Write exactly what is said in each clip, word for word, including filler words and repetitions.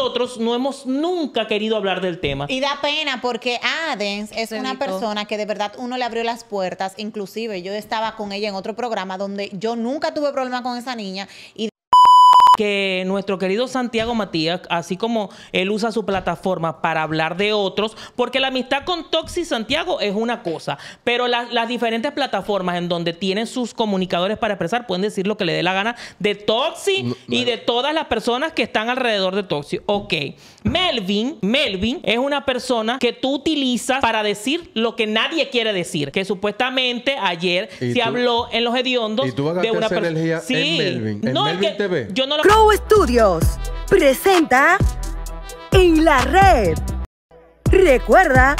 nosotros no hemos nunca querido hablar del tema. Y da pena porque Adenz es una persona que de verdad uno le abrió las puertas. Inclusive yo estaba con ella en otro programa donde yo nunca tuve problema con esa niña. Y que nuestro querido Santiago Matías, así como él usa su plataforma para hablar de otros, porque la amistad con Toxi Santiago es una cosa, pero la, las diferentes plataformas en donde tienen sus comunicadores para expresar, pueden decir lo que le dé la gana de Toxi no, y no. de todas las personas que están alrededor de Toxi. Ok, Melvin, Melvin es una persona que tú utilizas para decir lo que nadie quiere decir, que supuestamente ayer se tú? habló en Los Hediondos ¿Y tú vas a de una persona. Sí, en Melvin, en no, Melvin es que T V. Yo no lo Pro Studios presenta En la Red. Recuerda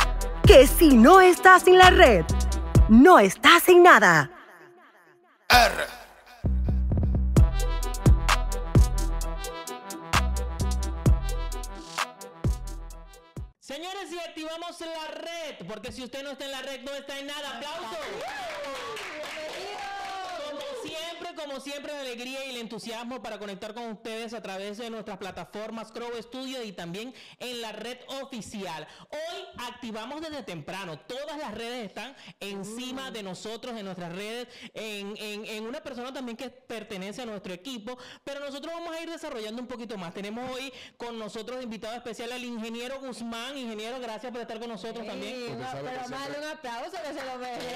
que si no estás en la red, no estás en nada. R. Señores, y activamos la red, porque si usted no está en la red, no está en nada. ¡Aplausos! Siempre, como siempre, la alegría y el entusiasmo para conectar con ustedes a través de nuestras plataformas Crow Studio y también en la red oficial. Hoy activamos desde temprano. Todas las redes están encima de nosotros, en nuestras redes, en, en, en una persona también que pertenece a nuestro equipo. Pero nosotros vamos a ir desarrollando un poquito más. Tenemos hoy con nosotros invitado especial al ingeniero Guzmán. Ingeniero, gracias por estar con nosotros sí, también. No, pero dale un aplauso que se lo merece.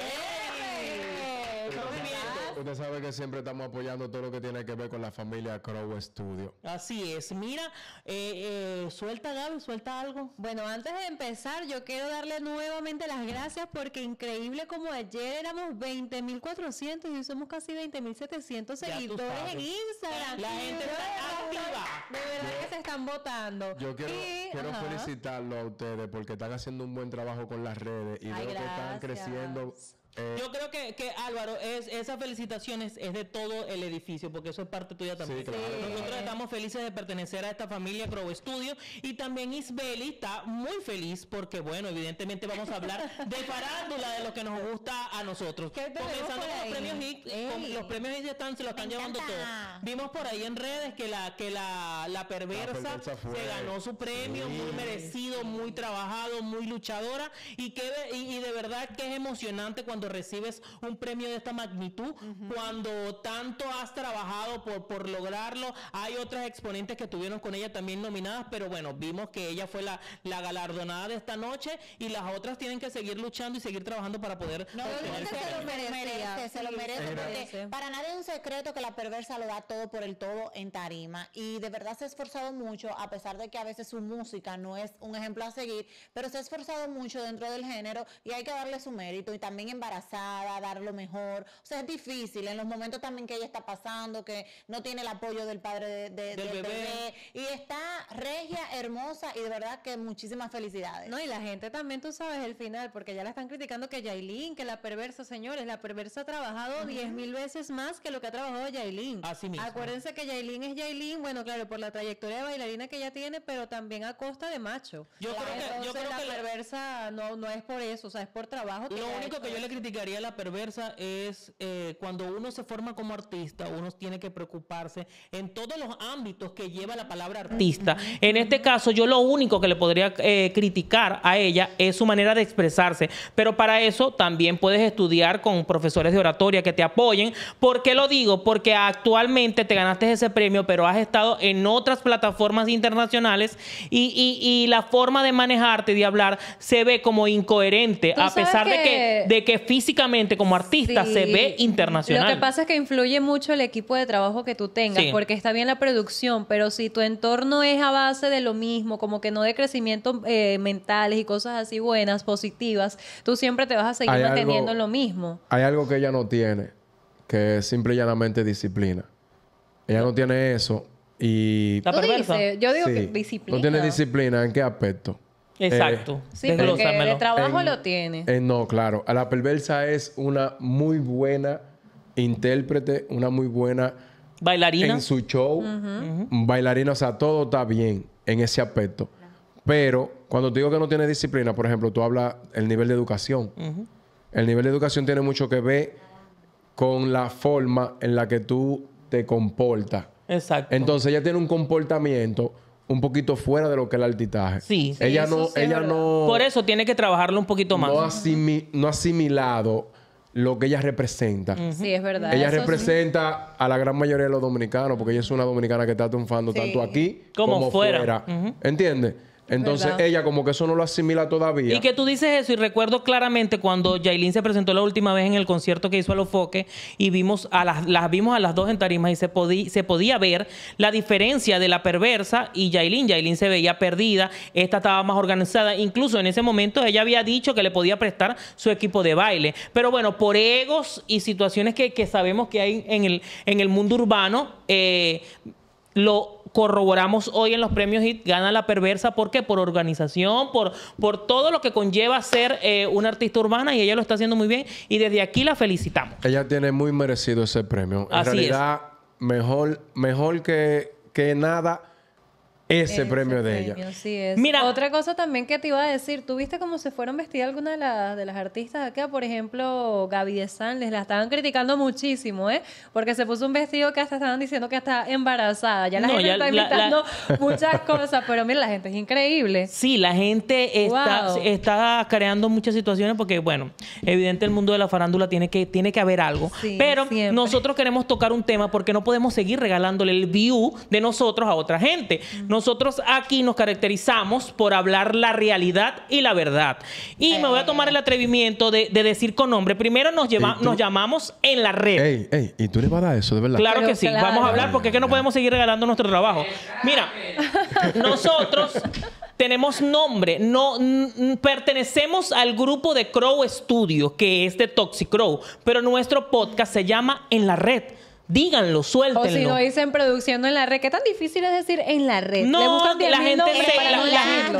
Usted sabe que siempre estamos apoyando todo lo que tiene que ver con la familia Crow Studio. Así es. Mira, eh, eh, suelta Gaby, suelta algo. Bueno, antes de empezar, yo quiero darle nuevamente las gracias porque increíble como ayer éramos veinte mil cuatrocientos y hoy somos casi veinte mil setecientos seguidores en Instagram. La gente está activa. De verdad que se están votando. Yo quiero, y, quiero felicitarlo a ustedes porque están haciendo un buen trabajo con las redes y veo que están creciendo. Eh, Yo creo que, que Álvaro, es, esas felicitaciones es de todo el edificio, porque eso es parte tuya también. Sí, claro. Sí. Nosotros estamos felices de pertenecer a esta familia Crow Studio y también Hisbely está muy feliz porque, bueno, evidentemente vamos a hablar de farándula, de lo que nos gusta a nosotros. Comenzando con los premios Hit, con los premios Hit están, se lo están llevando todos. Vimos por ahí en redes que la, que la, la perversa, la perversa fue, se ganó su premio, sí. muy merecido, muy trabajado, muy luchadora y, que, y, y de verdad que es emocionante cuando recibes un premio de esta magnitud, uh-huh. cuando tanto has trabajado por, por lograrlo. Hay otras exponentes que estuvieron con ella también nominadas, pero bueno, vimos que ella fue la, la galardonada de esta noche y las otras tienen que seguir luchando y seguir trabajando para poder no, obtener se, se lo merece, se lo merece porque para nadie es un secreto que la perversa lo da todo por el todo en tarima y de verdad se ha esforzado mucho, a pesar de que a veces su música no es un ejemplo a seguir, pero se ha esforzado mucho dentro del género y hay que darle su mérito y también embarazada dar lo mejor, o sea, es difícil en los momentos también que ella está pasando, que no tiene el apoyo del padre de, de, del, del bebé. bebé, y está regia, hermosa, y de verdad que muchísimas felicidades. No, y la gente también, tú sabes, el final, porque ya la están criticando que Yailin, que la perversa, señores, la perversa ha trabajado diez mil veces más que lo que ha trabajado Yailin. Así mismo. Acuérdense que Yailin es Yailin, bueno, claro, por la trayectoria de bailarina que ella tiene, pero también a costa de macho. Yo la, creo entonces, que yo creo la que perversa no, no es por eso, o sea, es por trabajo. Que lo único que yo le criticaría a la perversa es eh, cuando uno se forma como artista, uno tiene que preocuparse en todos los ámbitos que lleva la palabra artista. En este caso, yo lo único que le podría eh, criticar a ella es su manera de expresarse, pero para eso también puedes estudiar con profesores de oratoria que te apoyen. ¿Por qué lo digo? Porque actualmente te ganaste ese premio, pero has estado en otras plataformas internacionales y, y, y la forma de manejarte y de hablar se ve como incoherente, a pesar de que, de que físicamente como artista sí. se ve internacional. Lo que pasa es que influye mucho el equipo de trabajo que tú tengas, sí. porque está bien la producción, pero si tu entorno es a base de lo mismo, como que no de crecimiento eh, mentales y cosas así buenas, positivas, tú siempre te vas a seguir hay manteniendo algo, en lo mismo. Hay algo que ella no tiene, que es simple y llanamente disciplina. Ella no tiene eso y... ¿La perversa? Yo digo sí. que disciplina. No tiene disciplina, ¿en qué aspecto? Exacto. Eh, sí, porque el trabajo en, lo tiene. Eh, no, claro. La perversa es una muy buena intérprete, una muy buena... ¿Bailarina? En su show. Uh-huh. Bailarina, o sea, todo está bien en ese aspecto. Uh-huh. Pero cuando te digo que no tiene disciplina, por ejemplo, tú hablas del nivel de educación. Uh-huh. El nivel de educación tiene mucho que ver con la forma en la que tú te comportas. Exacto. Entonces, ella tiene un comportamiento... un poquito fuera de lo que es el artitaje. Sí. Sí, ella no, sí, ella no... Por eso tiene que trabajarlo un poquito más. No, asimi, no asimilado lo que ella representa. Uh-huh. Sí, es verdad. Ella eso representa sí. a la gran mayoría de los dominicanos, porque ella es una dominicana que está triunfando sí. tanto aquí como, como fuera. fuera. Uh-huh. ¿Entiendes? Entonces ¿verdad? Ella como que eso no lo asimila todavía. Y que tú dices eso, y recuerdo claramente cuando Yailin se presentó la última vez en el concierto que hizo Alofoke, y vimos a las, las vimos a las dos en tarima, y se, podí, se podía ver la diferencia de La Perversa y Yailin. Yailin se veía perdida, esta estaba más organizada, incluso en ese momento ella había dicho que le podía prestar su equipo de baile, pero bueno, por egos y situaciones que, que sabemos que hay en el, en el mundo urbano, eh, lo corroboramos hoy en los premios Hit, gana La Perversa. ¿Por qué? Por organización, por, por todo lo que conlleva ser eh, una artista urbana, y ella lo está haciendo muy bien, y desde aquí la felicitamos. Ella tiene muy merecido ese premio. Así en realidad, es. mejor, mejor que, que nada ese, ese premio, premio de ella. Sí es. Mira, otra cosa también que te iba a decir, ¿tú viste cómo se fueron vestidas algunas de las, de las artistas acá? Por ejemplo, Gaby de San, les la estaban criticando muchísimo, ¿eh? Porque se puso un vestido que hasta estaban diciendo que está embarazada. Ya la no, gente ya está inventando la, la... muchas cosas, pero mira, la gente es increíble. Sí, la gente está, wow. está creando muchas situaciones porque, bueno, evidente el mundo de la farándula tiene que, tiene que haber algo. Sí, pero siempre. Nosotros queremos tocar un tema porque no podemos seguir regalándole el view de nosotros a otra gente. Mm. Nosotros aquí nos caracterizamos por hablar la realidad y la verdad. Y ey, me voy a tomar el atrevimiento de, de decir con nombre. Primero nos, lleva, ey, nos llamamos en la red. Ey, ey, ¿y tú le vas a dar eso de verdad? Claro pero que sí. Claro. Vamos a hablar porque es que no podemos seguir regalando nuestro trabajo. Mira, nosotros tenemos nombre. No, pertenecemos al grupo de Crow Studio, que es de Toxi Crow. Pero nuestro podcast se llama En la Red. Díganlo, suéltenlo. O si lo dicen produciendo en la red. ¿Qué tan difícil es decir en la red? No, le buscan la gente se, la, la,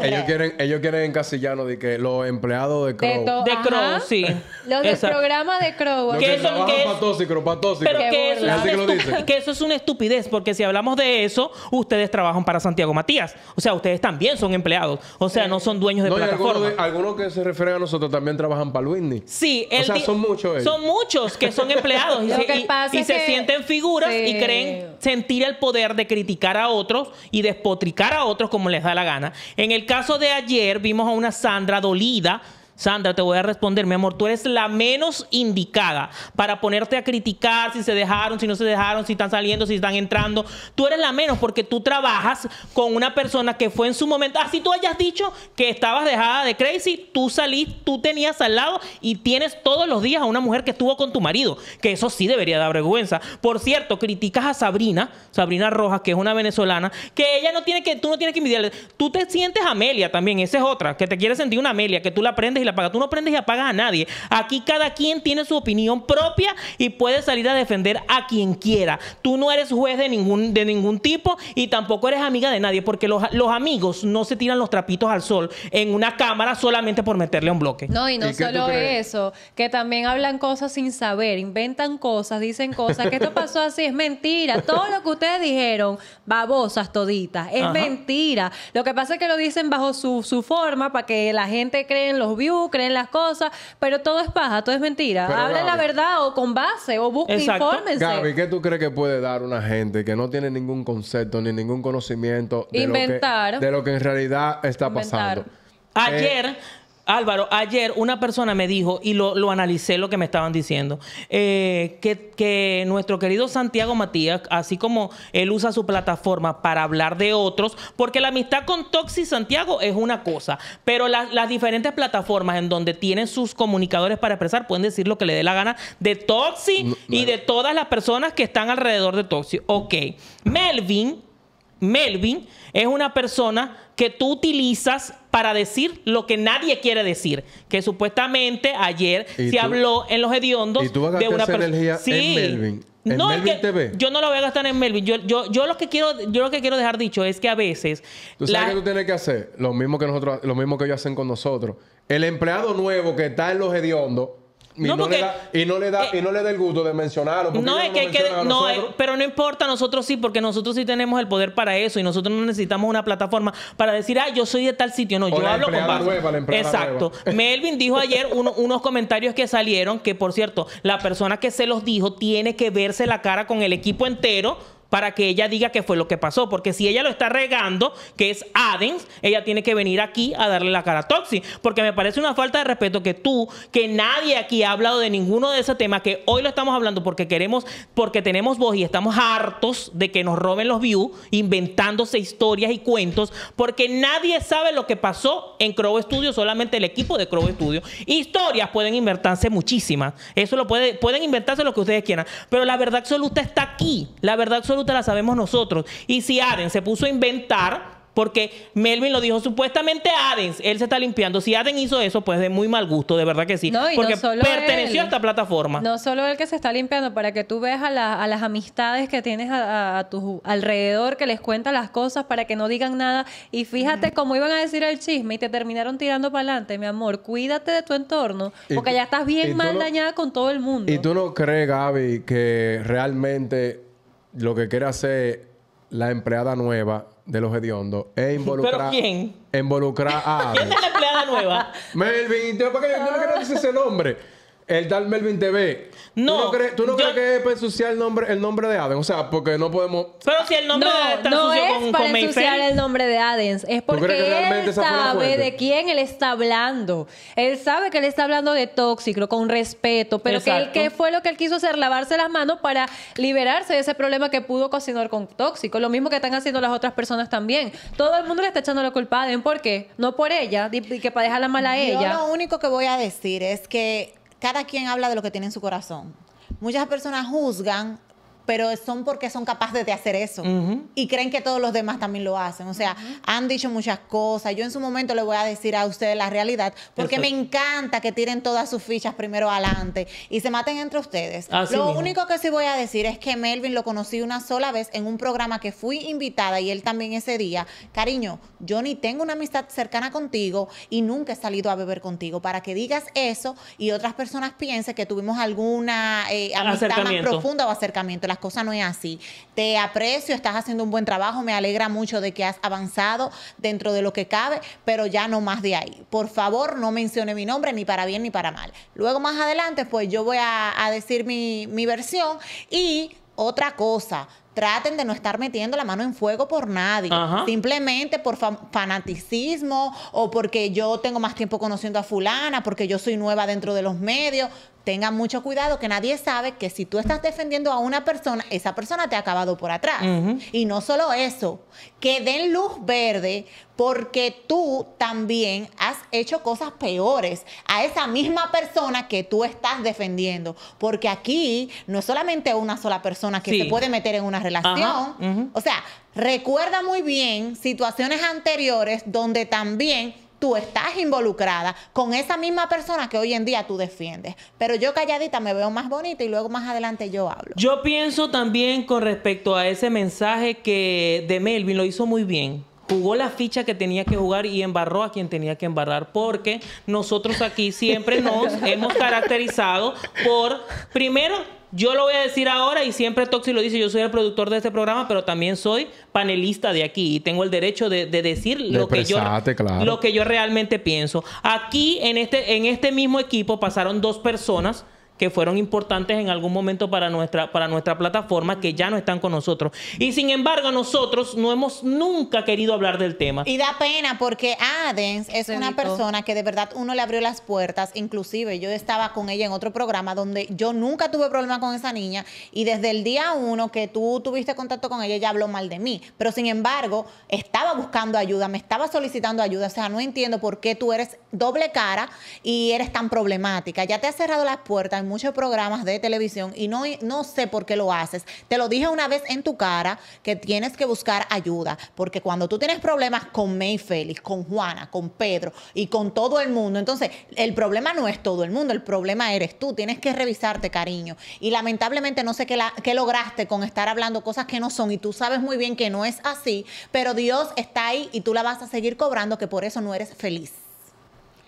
la, ellos quieren, ellos quieren encasillarnos de que los empleados de Crow. De, to, de Crow, sí. Los del programa de Crow. Los que, que trabajan que, para Tóxico, para Tóxico. Pero que eso, es que, lo dicen. que eso es una estupidez, porque si hablamos de eso, ustedes trabajan para Santiago Matías. O sea, ustedes también son empleados. O sea, sí. no son dueños de no, plataforma. Algunos, algunos que se refieren a nosotros también trabajan para Luisny. Sí. O sea, son muchos ellos. Son muchos que son empleados y, se, y, y que... se sienten figuras sí. y creen sentir el poder de criticar a otros y despotricar a otros como les da la gana. En el caso de ayer vimos a una Sandra dolida. Sandra, te voy a responder, mi amor, tú eres la menos indicada para ponerte a criticar si se dejaron, si no se dejaron, si están saliendo, si están entrando. Tú eres la menos porque tú trabajas con una persona que fue en su momento, así tú hayas dicho que estabas dejada de crazy, tú salís, tú tenías al lado y tienes todos los días a una mujer que estuvo con tu marido, que eso sí debería dar vergüenza. Por cierto, criticas a Sabrina, Sabrina Rojas, que es una venezolana, que ella no tiene que, tú no tienes que envidiarle. Tú te sientes Amelia también, esa es otra, que te quieres sentir una Amelia, que tú la aprendes y la apaga. Tú no prendes y apagas a nadie. Aquí cada quien tiene su opinión propia y puede salir a defender a quien quiera. Tú no eres juez de ningún, de ningún tipo y tampoco eres amiga de nadie, porque los, los amigos no se tiran los trapitos al sol en una cámara solamente por meterle un bloque. No, y no ¿Y solo eso, que también hablan cosas sin saber, inventan cosas, dicen cosas, que esto pasó así, es mentira. Todo lo que ustedes dijeron, babosas toditas, es Ajá. mentira. Lo que pasa es que lo dicen bajo su, su forma para que la gente cree en los views, creen las cosas, pero todo es paja, todo es mentira. Pero hablen Gaby, la verdad o con base o busquen, infórmense. Gaby, ¿qué tú crees que puede dar una gente que no tiene ningún concepto ni ningún conocimiento de, Inventar. Lo, que, de lo que en realidad está Inventar. Pasando? Ayer, eh, Álvaro, ayer una persona me dijo, y lo, lo analicé lo que me estaban diciendo, eh, que, que nuestro querido Santiago Matías, así como él usa su plataforma para hablar de otros, porque la amistad con Toxi Santiago es una cosa, pero la, las diferentes plataformas en donde tienen sus comunicadores para expresar, pueden decir lo que le dé la gana de Toxi no, y no. de todas las personas que están alrededor de Toxi. Ok. Melvin, Melvin es una persona que tú utilizas para decir lo que nadie quiere decir, que supuestamente ayer se tú? habló en Los Hediondos. ¿Y tú de una persona sí. en Melvin? ¿En no, Melvin es que T V? Yo no lo voy a gastar en Melvin. Yo, yo, yo lo que quiero, yo lo que quiero dejar dicho es que a veces tú sabes la... que tú tienes que hacer lo mismo que nosotros, lo mismo que ellos hacen con nosotros. El empleado nuevo que está en Los Hediondos Y no, no porque, le da, y no le da, eh, y no le da el gusto de mencionarlo. No, es que, que no, eh, pero no importa, nosotros sí, porque nosotros sí tenemos el poder para eso y nosotros no necesitamos una plataforma para decir, ah, yo soy de tal sitio. No, o yo hablo con base. Nueva, Exacto. Nueva. Melvin dijo ayer uno, unos comentarios que salieron, que por cierto, la persona que se los dijo tiene que verse la cara con el equipo entero para que ella diga qué fue lo que pasó. Porque si ella lo está regando, que es Adenz, ella tiene que venir aquí a darle la cara a Toxi. Porque me parece una falta de respeto que tú, que nadie aquí ha hablado de ninguno de esos temas, que hoy lo estamos hablando porque queremos, porque tenemos voz y estamos hartos de que nos roben los views inventándose historias y cuentos, porque nadie sabe lo que pasó en Crow Studio, solamente el equipo de Crow Studio. Historias pueden inventarse muchísimas. Eso lo puede, pueden inventarse lo que ustedes quieran, pero la verdad absoluta está aquí. La verdad absoluta la sabemos nosotros. Y si Adenz se puso a inventar, porque Melvin lo dijo, supuestamente Adenz, él se está limpiando. Si Adenz hizo eso, pues de muy mal gusto, de verdad que sí. No, porque no perteneció él, a esta plataforma. No solo él que se está limpiando, para que tú veas a, la, a las amistades que tienes a, a tu alrededor, que les cuentas las cosas para que no digan nada. Y fíjate mm. cómo iban a decir el chisme y te terminaron tirando para adelante, mi amor. Cuídate de tu entorno, porque tú, ya estás bien mal no, dañada con todo el mundo. ¿Y tú no crees, Gaby, que realmente lo que quiere hacer la empleada nueva de los hediondos es involucrar... ¿Pero quién? Involucrar a Adenz. ¿Quién es la empleada nueva? Melvin, ¿por qué yo no quiero decir ese nombre? El tal Melvin T V. No. ¿Tú no crees, tú no yo... crees que es ensuciar el nombre, el nombre de Adenz? O sea, porque no podemos... Pero si el nombre no, de está no es con, para con ensuciar el nombre de Adenz. Es porque él sabe de quién él está hablando. Él sabe que él está hablando de tóxico, con respeto. Pero que él, ¿qué fue lo que él quiso hacer? Lavarse las manos para liberarse de ese problema que pudo cocinar con tóxico. Lo mismo que están haciendo las otras personas también. Todo el mundo le está echando la culpa a Adenz. ¿Por qué? No por ella, que para dejarla mal a ella. Yo lo único que voy a decir es que cada quien habla de lo que tiene en su corazón. Muchas personas juzgan, pero son porque son capaces de hacer eso. Uh-huh. Y creen que todos los demás también lo hacen. O sea, uh-huh. han dicho muchas cosas. Yo en su momento le voy a decir a ustedes la realidad, porque Perfecto. me encanta que tiren todas sus fichas primero adelante y se maten entre ustedes. Así lo mismo. Único que sí voy a decir es que Melvin lo conocí una sola vez en un programa que fui invitada, y él también ese día. Cariño, yo ni tengo una amistad cercana contigo y nunca he salido a beber contigo. Para que digas eso y otras personas piensen que tuvimos alguna eh, amistad más profunda o acercamiento. Las cosas no es así. Te aprecio, estás haciendo un buen trabajo, me alegra mucho de que has avanzado dentro de lo que cabe, pero ya no más de ahí. Por favor, no mencione mi nombre ni para bien ni para mal. Luego más adelante, pues yo voy a, a decir mi, mi versión. Y otra cosa, traten de no estar metiendo la mano en fuego por nadie. Ajá. Simplemente por fa fanaticismo o porque yo tengo más tiempo conociendo a fulana, porque yo soy nueva dentro de los medios. Tengan mucho cuidado, que nadie sabe que si tú estás defendiendo a una persona, esa persona te ha acabado por atrás. Uh-huh. Y no solo eso, que den luz verde porque tú también has hecho cosas peores a esa misma persona que tú estás defendiendo. Porque aquí no es solamente una sola persona que sí. se puede meter en una relación. Uh-huh. O sea, recuerda muy bien situaciones anteriores donde también tú estás involucrada con esa misma persona que hoy en día tú defiendes. Pero yo calladita me veo más bonita y luego más adelante yo hablo. Yo pienso también con respecto a ese mensaje que de Melvin lo hizo muy bien. Jugó la ficha que tenía que jugar y embarró a quien tenía que embarrar, porque nosotros aquí siempre nos hemos caracterizado por, primero, yo lo voy a decir ahora y siempre Toxi lo dice, yo soy el productor de este programa, pero también soy panelista de aquí y tengo el derecho de, de decir lo que, yo, claro. lo que yo realmente pienso. Aquí, en este, en este mismo equipo, pasaron dos personas que fueron importantes en algún momento para nuestra, para nuestra plataforma, que ya no están con nosotros. Y sin embargo, nosotros no hemos nunca querido hablar del tema. Y da pena porque Adenz es Benito. una persona que de verdad uno le abrió las puertas. Inclusive yo estaba con ella en otro programa donde yo nunca tuve problema con esa niña, y desde el día uno que tú tuviste contacto con ella, ella habló mal de mí. Pero sin embargo, estaba buscando ayuda, me estaba solicitando ayuda. O sea, no entiendo por qué tú eres doble cara y eres tan problemática. Ya te has cerrado las puertas en muchos programas de televisión y no, no sé por qué lo haces. Te lo dije una vez en tu cara que tienes que buscar ayuda, porque cuando tú tienes problemas con May Félix, con Juana, con Pedro y con todo el mundo, entonces el problema no es todo el mundo, el problema eres tú. Tienes que revisarte, cariño. Y lamentablemente no sé qué, la, qué lograste con estar hablando cosas que no son, y tú sabes muy bien que no es así, pero Dios está ahí y tú la vas a seguir cobrando, que por eso no eres feliz.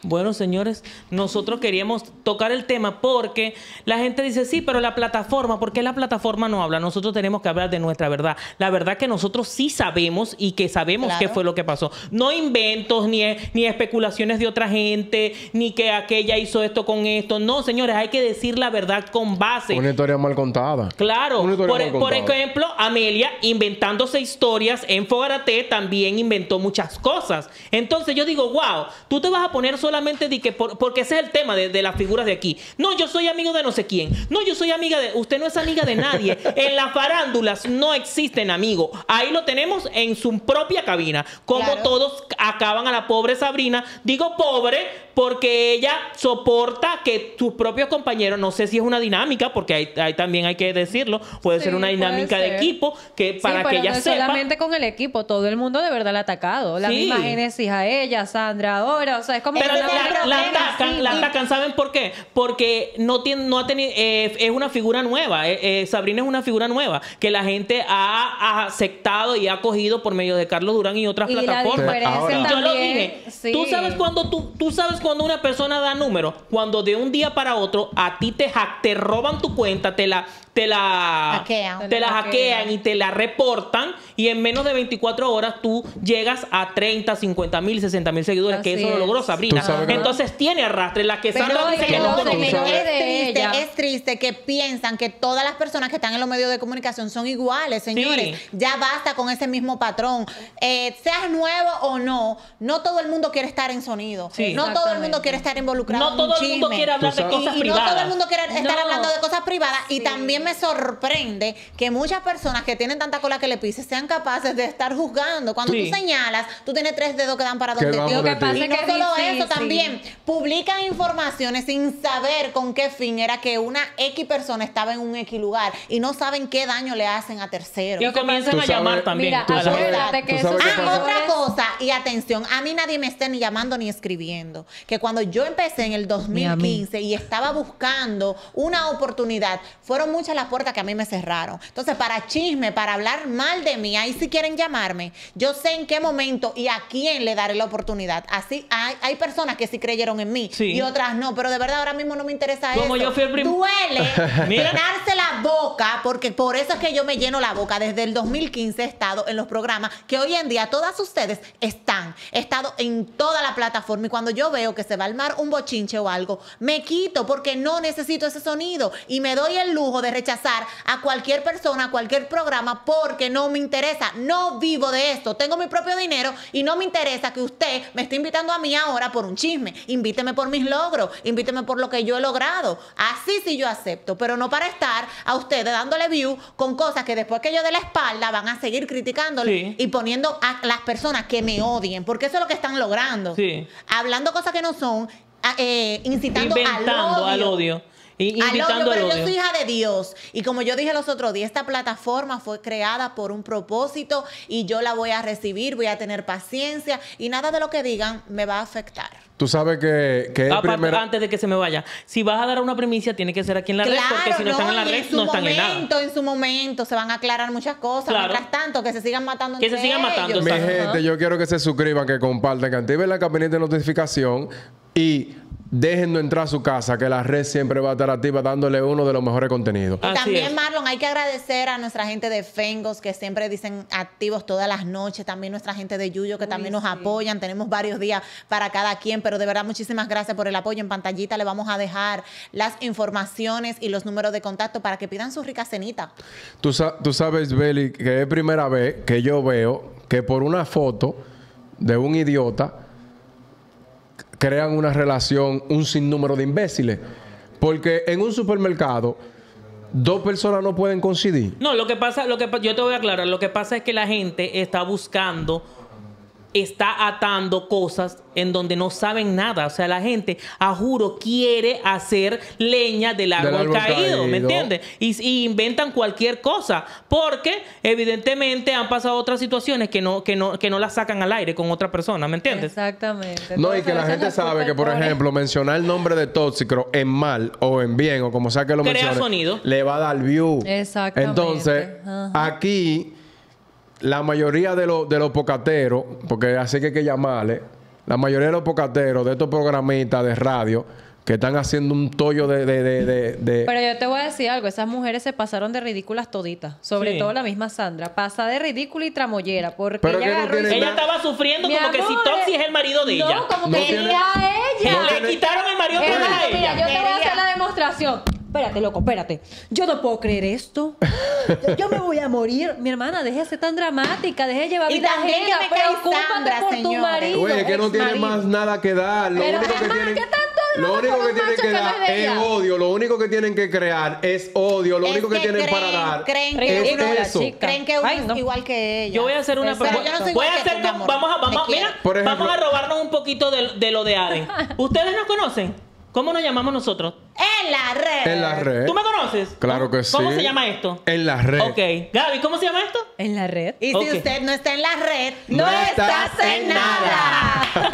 Bueno, señores, nosotros queríamos tocar el tema porque la gente dice, sí, pero la plataforma, ¿por qué la plataforma no habla? Nosotros tenemos que hablar de nuestra verdad. La verdad que nosotros sí sabemos y que sabemos claro. qué fue lo que pasó. No inventos, ni, ni especulaciones de otra gente, ni que aquella hizo esto con esto. No, señores, hay que decir la verdad con base. Una historia mal contada. Claro. Historia por, mal contada. Por ejemplo, Amelia, inventándose historias en Fogaraté, también inventó muchas cosas. Entonces yo digo, wow, tú te vas a poner solamente de que por, porque ese es el tema de, de las figuras de aquí. No, yo soy amigo de no sé quién. No, yo soy amiga de... Usted no es amiga de nadie. En las farándulas no existen amigos. Ahí lo tenemos en su propia cabina. Como claro. todos acaban a la pobre Sabrina. Digo pobre porque ella soporta que sus propios compañeros, no sé si es una dinámica, porque hay, hay, también hay que decirlo, puede sí, ser una dinámica de equipo que para sí, que ella no sepa... solamente con el equipo, todo el mundo de verdad la ha atacado. La sí. misma Genesis a ella, Sandra ahora, o sea, es como... Pero la, la atacan, la atacan, ¿saben por qué? Porque no tiene, no ha tenido, eh, es una figura nueva, eh, eh, Sabrina es una figura nueva que la gente ha aceptado y ha cogido por medio de Carlos Durán y otras y plataformas. La ahora. Yo lo dije, sí. tú sabes cuando tú, tú sabes cuando una persona da números, cuando de un día para otro a ti te hack, te roban tu cuenta, te la te la hackean, te la hackean y te la reportan y en menos de veinticuatro horas tú llegas a treinta, cincuenta mil, sesenta mil seguidores, así que eso es. Lo logró Sabrina. Entonces no? tiene arrastre la que Sandra dice que no conoce. Es triste, es triste que piensan que todas las personas que están en los medios de comunicación son iguales, señores. Sí. Ya basta con ese mismo patrón. Eh, seas nuevo o no, no todo el mundo quiere estar en sonido. Sí. No todo el mundo quiere estar involucrado. No todo el mundo quiere hablar de cosas y, privadas. Y no todo el mundo quiere estar no. hablando de cosas privadas. Sí. Y también me sorprende que muchas personas que tienen tanta cola que le pise sean capaces de estar juzgando. Cuando sí. tú señalas, tú tienes tres dedos que dan para donde te digo que pasa. Y no solo difícil. Eso, también publican informaciones sin saber con qué fin era que una X persona estaba en un X lugar y no saben qué daño le hacen a terceros. Y comienzan a llamar también. Mira, acuérdate que eso... Ah, otra cosa, y atención, a mí nadie me esté ni llamando ni escribiendo. Que cuando yo empecé en el dos mil quince y estaba buscando una oportunidad, fueron muchas las puertas que a mí me cerraron. Entonces, para chisme, para hablar mal de mí, ahí sí quieren llamarme. Yo sé en qué momento y a quién le daré la oportunidad. Así hay, hay personas que sí creyeron en mí sí. y otras no, pero de verdad ahora mismo no me interesa eso. Como yo fui el primer... Duele llenarse la boca, porque por eso es que yo me lleno la boca. Desde el dos mil quince he estado en los programas que hoy en día todas ustedes están. He estado en toda la plataforma y cuando yo veo que se va al mar un bochinche o algo, me quito porque no necesito ese sonido y me doy el lujo de rechazar a cualquier persona, a cualquier programa porque no me interesa. No vivo de esto. Tengo mi propio dinero y no me interesa que usted me esté invitando a mí ahora por un chisme. Invíteme por mis logros, invíteme por lo que yo he logrado. Así sí yo acepto, pero no para estar a ustedes dándole view con cosas que después que yo dé la espalda van a seguir criticándole sí. y poniendo a las personas que me odien, porque eso es lo que están logrando. Sí. Hablando cosas que no son, eh, incitando Inventando al odio. Al odio. Y al odio, pero yo soy hija de Dios y como yo dije los otros días, esta plataforma fue creada por un propósito y yo la voy a recibir, voy a tener paciencia y nada de lo que digan me va a afectar. Tú sabes que, que Aparte, primera... antes de que se me vaya, si vas a dar una primicia tiene que ser aquí en la claro, red, porque si no, no están en la red, en no están momento, en nada. En su momento se van a aclarar muchas cosas, claro. mientras tanto que se sigan matando que entre se sigan ellos. matando. Mi gente, yo quiero que se suscriban, que compartan, que activen la campanita de notificación y déjenlo entrar a su casa, que la red siempre va a estar activa dándole uno de los mejores contenidos. Y también, Marlon, hay que agradecer a nuestra gente de Fengos, que siempre dicen activos todas las noches. También nuestra gente de Yuyo, que Uy, también nos sí. apoyan. Tenemos varios días para cada quien, pero de verdad muchísimas gracias por el apoyo. En pantallita le vamos a dejar las informaciones y los números de contacto para que pidan su rica cenita. Tú, sa tú sabes, Beli, que es primera vez que yo veo que por una foto de un idiota crean una relación, un sinnúmero de imbéciles. Porque en un supermercado dos personas no pueden coincidir. No, lo que pasa, lo que yo te voy a aclarar, lo que pasa es que la gente está buscando, está atando cosas en donde no saben nada. O sea, la gente, a juro, quiere hacer leña del árbol, del árbol caído, caído, ¿me entiendes? Y, y inventan cualquier cosa, porque evidentemente han pasado otras situaciones que no, que no, que no las sacan al aire con otra persona, ¿me entiendes? Exactamente. No, y que la gente sabe que, por ejemplo, mencionar el nombre de Toxi en mal o en bien, o como sea que lo mencione, le va a dar view. Exactamente. Entonces, ajá, aquí la mayoría de los de los pocateros, porque así que hay que llamarle, la mayoría de los pocateros, de estos programistas de radio, que están haciendo un tollo de, de, de, de, de... Pero yo te voy a decir algo. Esas mujeres se pasaron de ridículas toditas. Sobre sí. todo la misma Sandra. Pasa de ridícula y tramollera. Porque pero ella, no ella nada... estaba sufriendo mi como amor, que si Toxi es el marido de no, ella. No, como no que tiene... ella ella. No le tiene... quitaron el marido por ella. Mira, yo te voy a hacer la demostración. Espérate, loco, espérate. Yo no puedo creer esto. Yo, yo me voy a morir. Mi hermana, deje de ser tan dramática. Deje de llevar vida ajena. Preocúpate por señora. tu marido. Oye, que no tiene más nada que dar. Lo pero único que tiene... ¿qué tal? Lo único que tienen que dar es odio. Lo único que tienen que crear es odio. Lo único que tienen para dar es eso. Creen que uno es igual que ella. Yo voy a hacer una pregunta. Vamos a robarnos un poquito de, de lo de Aden. ¿Ustedes nos conocen? ¿Cómo nos llamamos nosotros? En la red. En la red. ¿Tú me conoces? Claro que sí. ¿Cómo se llama esto? En la red. Ok. Gaby, ¿cómo se llama esto? En la red. Y si okay. usted no está en la red, no, no estás en nada. nada.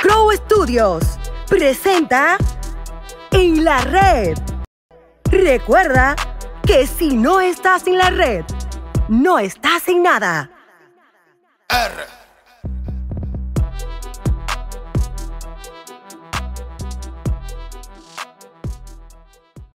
Crow Studios presenta En la Red. Recuerda que si no estás en la red, no estás en nada. R.